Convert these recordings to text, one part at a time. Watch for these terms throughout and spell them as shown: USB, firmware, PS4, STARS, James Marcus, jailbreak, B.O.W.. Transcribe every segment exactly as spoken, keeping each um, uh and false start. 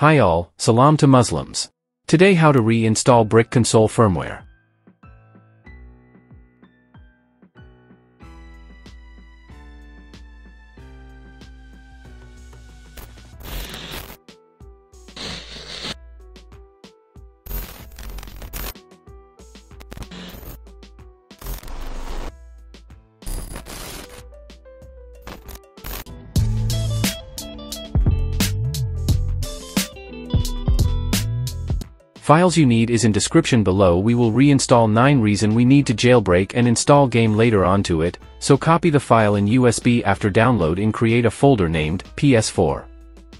Hi all, salam to Muslims. Today how to reinstall Brick console firmware. Files you need is in description below. We will reinstall nine reason we need to jailbreak and install game later onto it, so copy the file in U S B after download and create a folder named P S four.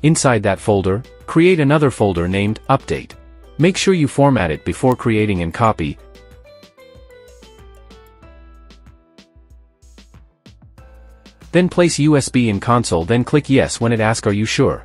Inside that folder, create another folder named Update. Make sure you format it before creating and copy. Then place U S B in console, then click yes when it asks are you sure?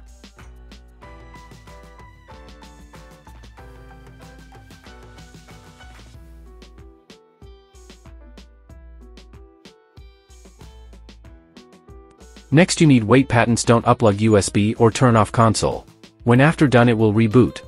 Next you need wait patents don't unplug U S B or turn off console. When after done it will reboot.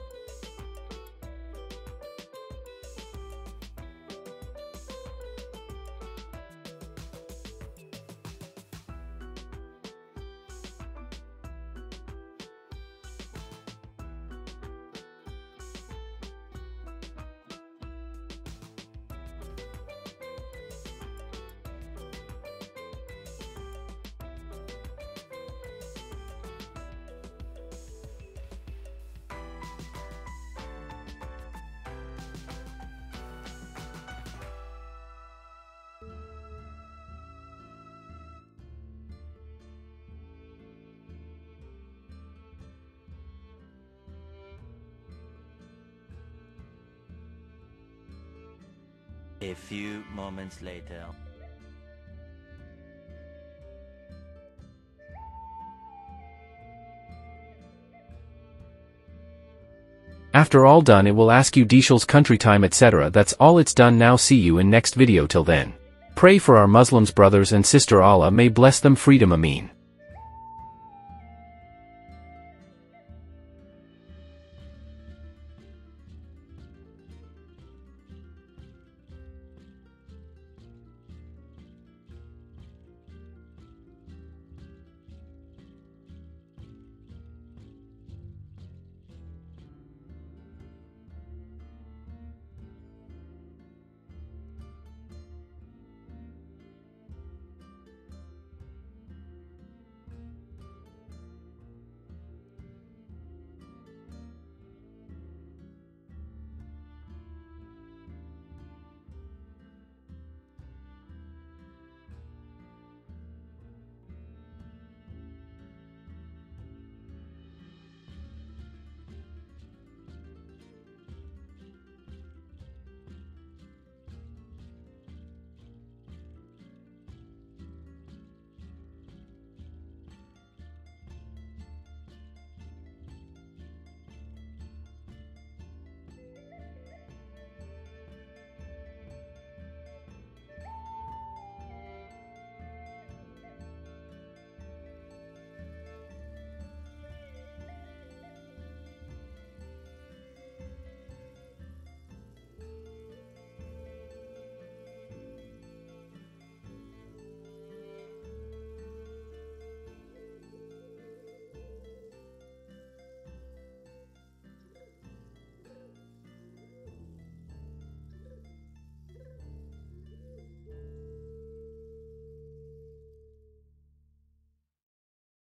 A few moments later. After all done it will ask you Deshul's country time et cetera. That's all, it's done now. See you in next video. Till then, pray for our Muslims brothers and sister. Allah may bless them freedom. Ameen.